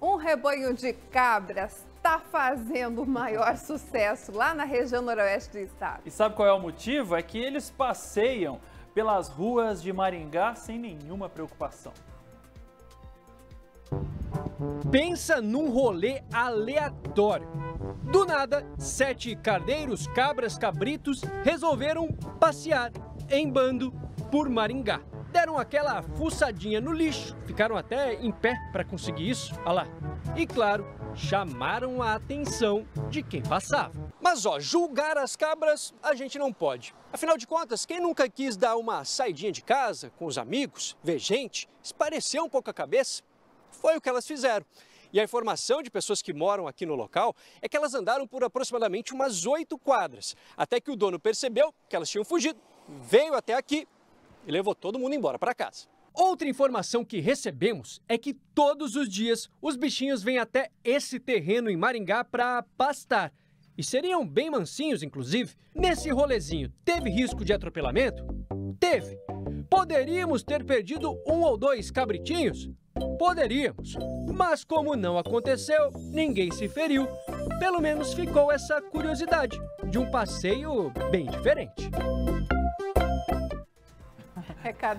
Um rebanho de cabras está fazendo o maior sucesso lá na região noroeste do estado. E sabe qual é o motivo? É que eles passeiam pelas ruas de Maringá sem nenhuma preocupação. Pensa num rolê aleatório. Do nada, 7 carneiros, cabras, cabritos resolveram passear em bando por Maringá. Deram aquela fuçadinha no lixo, ficaram até em pé para conseguir isso, olha lá. E claro, chamaram a atenção de quem passava. Mas ó, julgar as cabras a gente não pode. Afinal de contas, quem nunca quis dar uma saidinha de casa com os amigos, ver gente, espairecer um pouco a cabeça, foi o que elas fizeram. E a informação de pessoas que moram aqui no local é que elas andaram por aproximadamente umas 8 quadras, até que o dono percebeu que elas tinham fugido, veio até aqui e levou todo mundo embora para casa. Outra informação que recebemos é que todos os dias os bichinhos vêm até esse terreno em Maringá para pastar. E seriam bem mansinhos, inclusive. Nesse rolezinho, teve risco de atropelamento? Teve. Poderíamos ter perdido 1 ou 2 cabritinhos? Poderíamos. Mas como não aconteceu, ninguém se feriu. Pelo menos ficou essa curiosidade de um passeio bem diferente. Recado.